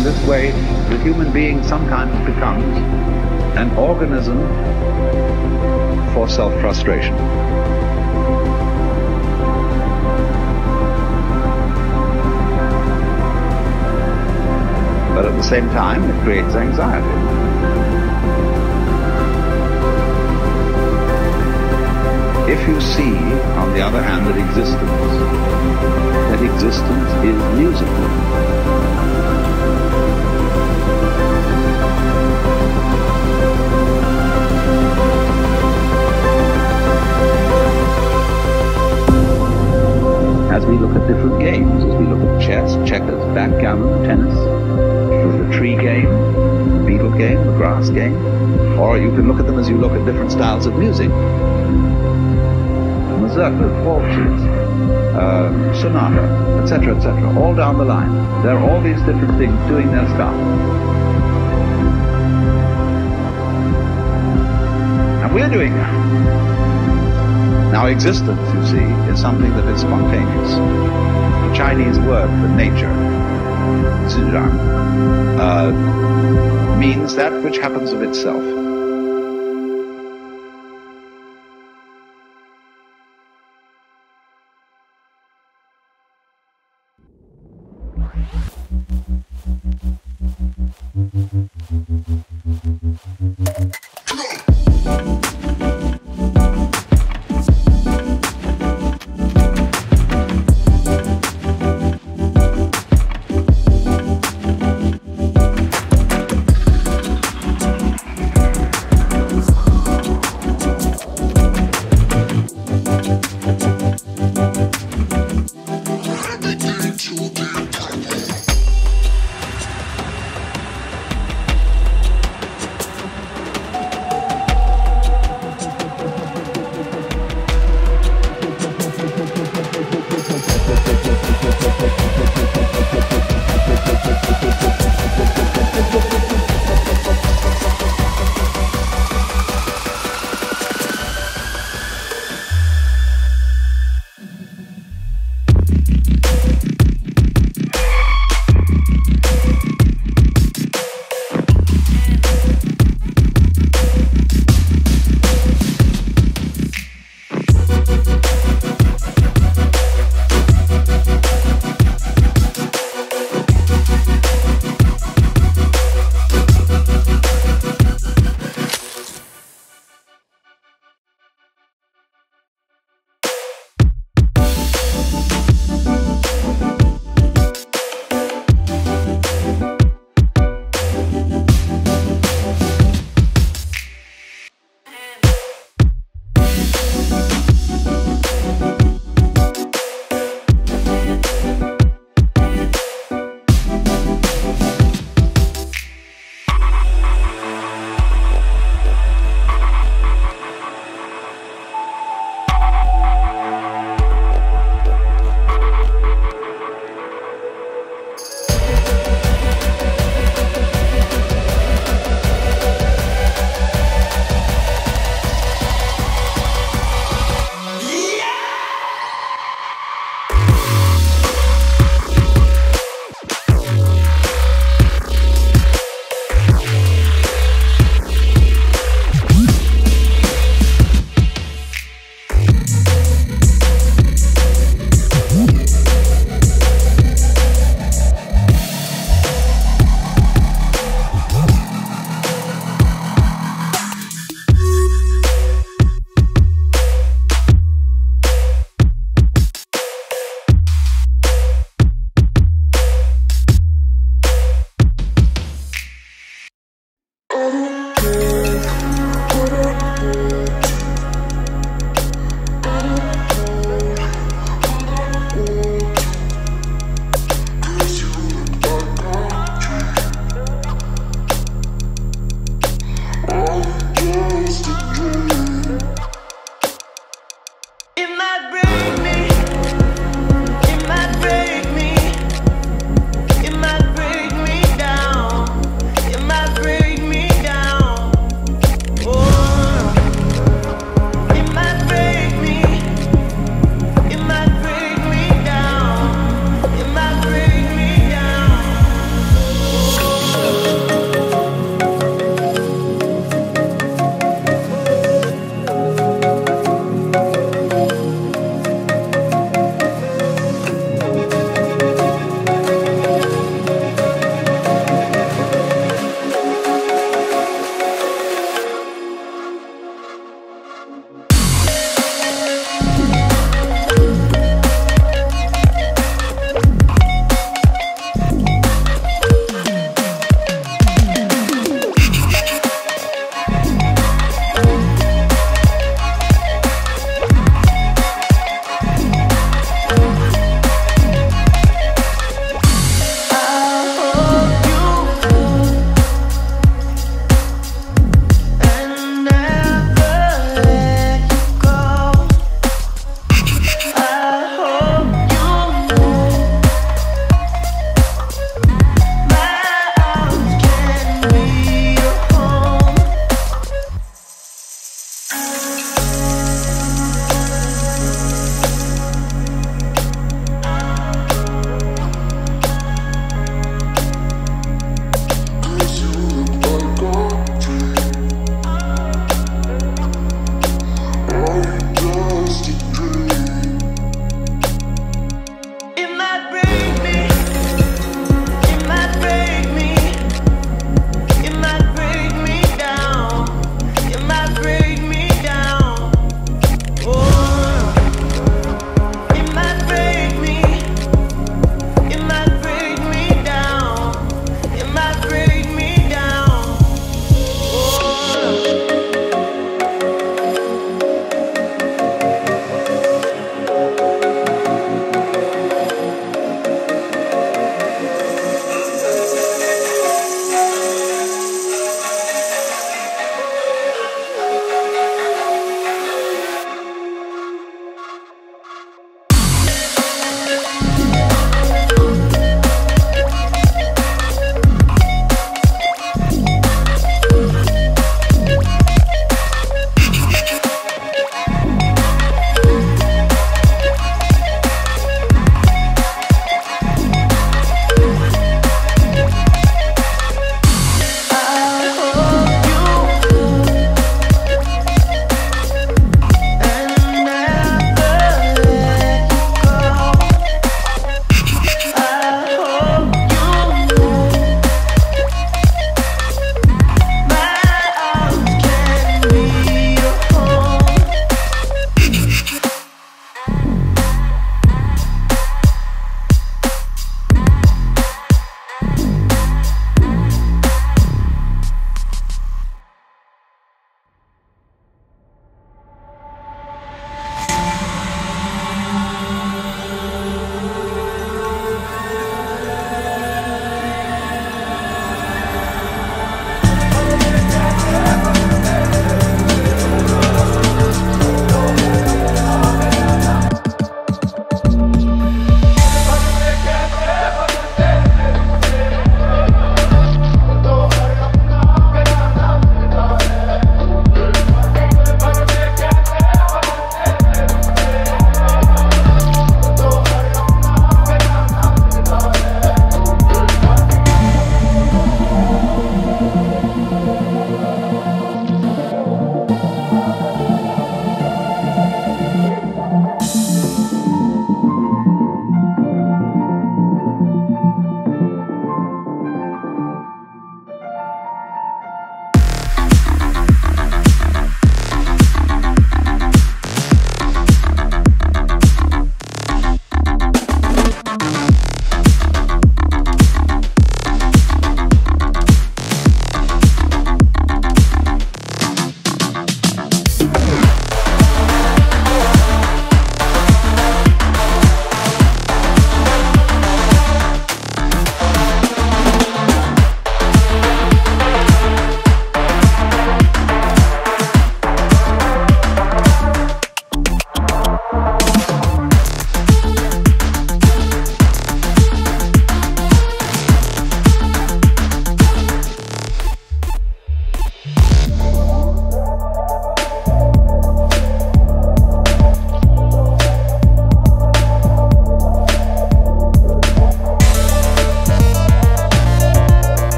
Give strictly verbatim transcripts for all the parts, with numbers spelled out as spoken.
in this way, the human being sometimes becomes an organism for self-frustration. But at the same time, it creates anxiety. If you see, on the other hand, that existence, that existence is musical, as we look at different games, as we look at chess, checkers, backgammon, tennis, the tree game, the beetle game, the grass game, or you can look at them as you look at different styles of music. Mazurkas, waltzes, uh, sonata, et cetera, et cetera, all down the line. There are all these different things doing their stuff. And we're doing that. Now, existence, you see, is something that is spontaneous. The Chinese word for nature, zirang, uh, means that which happens of itself.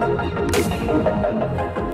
We'll be right back.